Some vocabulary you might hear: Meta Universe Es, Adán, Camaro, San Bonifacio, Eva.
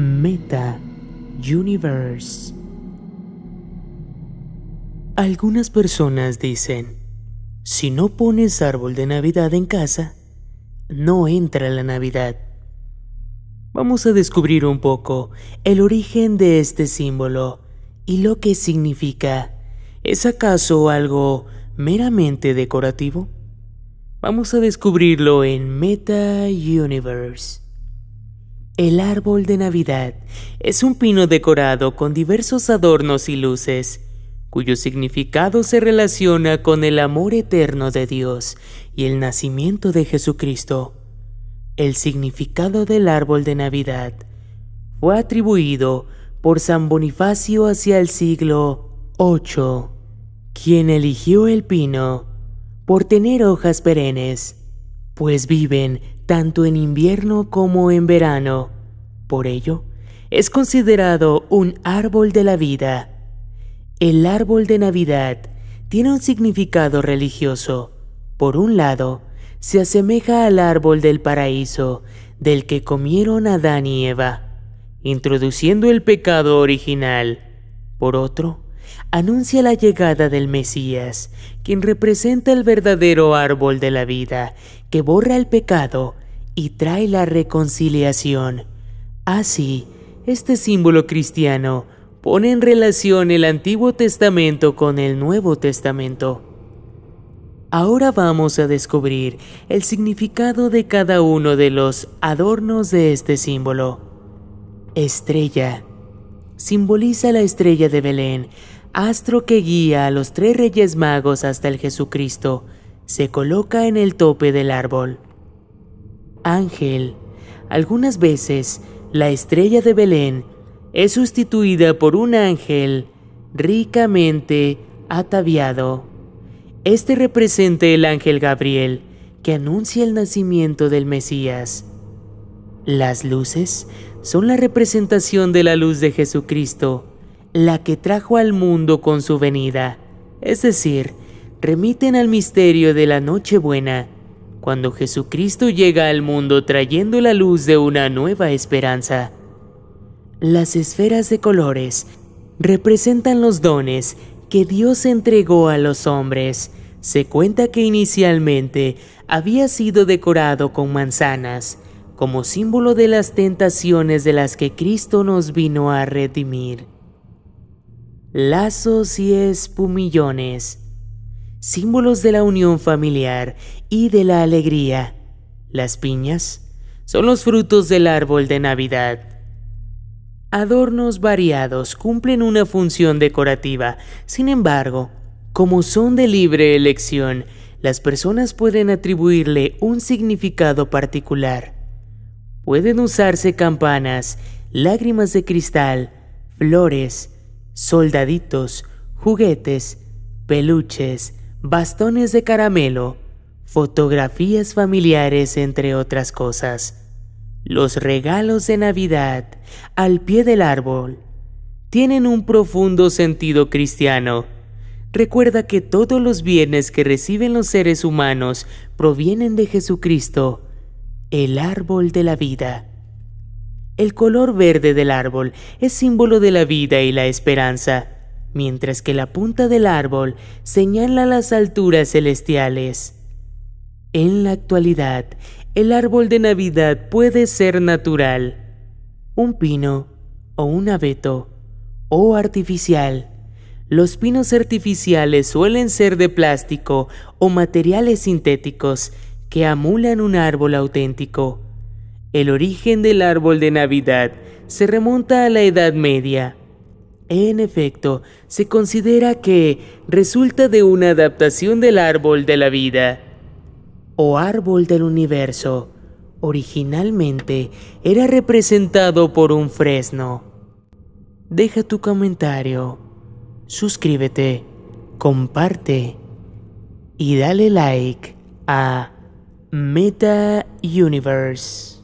Meta Universe. Algunas personas dicen, si no pones árbol de Navidad en casa, no entra la Navidad. Vamos a descubrir un poco el origen de este símbolo y lo que significa. ¿Es acaso algo meramente decorativo? Vamos a descubrirlo en Meta Universe. El árbol de Navidad es un pino decorado con diversos adornos y luces, cuyo significado se relaciona con el amor eterno de Dios y el nacimiento de Jesucristo. El significado del árbol de Navidad fue atribuido por San Bonifacio hacia el siglo VIII, quien eligió el pino por tener hojas perennes, pues viven tanto en invierno como en verano. Por ello, es considerado un árbol de la vida. El árbol de Navidad tiene un significado religioso. Por un lado, se asemeja al árbol del paraíso, del que comieron Adán y Eva, introduciendo el pecado original. Por otro, anuncia la llegada del Mesías, quien representa el verdadero árbol de la vida, que borra el pecado y trae la reconciliación. Así, este símbolo cristiano pone en relación el Antiguo Testamento con el Nuevo Testamento. Ahora vamos a descubrir el significado de cada uno de los adornos de este símbolo. Estrella. Simboliza la estrella de Belén, astro que guía a los 3 reyes magos hasta el Jesucristo. Se coloca en el tope del árbol. Ángel. Algunas veces, la estrella de Belén es sustituida por un ángel ricamente ataviado. Este representa el ángel Gabriel, que anuncia el nacimiento del Mesías. Las luces son la representación de la luz de Jesucristo, la que trajo al mundo con su venida, es decir, remiten al misterio de la Nochebuena, cuando Jesucristo llega al mundo trayendo la luz de una nueva esperanza. Las esferas de colores representan los dones que Dios entregó a los hombres. Se cuenta que inicialmente había sido decorado con manzanas, como símbolo de las tentaciones de las que Cristo nos vino a redimir. Lazos y espumillones, símbolos de la unión familiar y de la alegría. Las piñas son los frutos del árbol de Navidad. Adornos variados cumplen una función decorativa. Sin embargo, como son de libre elección, las personas pueden atribuirle un significado particular. Pueden usarse campanas, lágrimas de cristal, flores, soldaditos, juguetes, peluches, bastones de caramelo, fotografías familiares, entre otras cosas. Los regalos de Navidad al pie del árbol tienen un profundo sentido cristiano. Recuerda que todos los bienes que reciben los seres humanos provienen de Jesucristo, el árbol de la vida. El color verde del árbol es símbolo de la vida y la esperanza, mientras que la punta del árbol señala las alturas celestiales. En la actualidad, el árbol de Navidad puede ser natural, un pino o un abeto, o artificial. Los pinos artificiales suelen ser de plástico o materiales sintéticos, que amulan un árbol auténtico. El origen del árbol de Navidad se remonta a la Edad Media. En efecto, se considera que resulta de una adaptación del árbol de la vida o árbol del universo. Originalmente era representado por un fresno. Deja tu comentario, suscríbete, comparte y dale like a Meta Universe.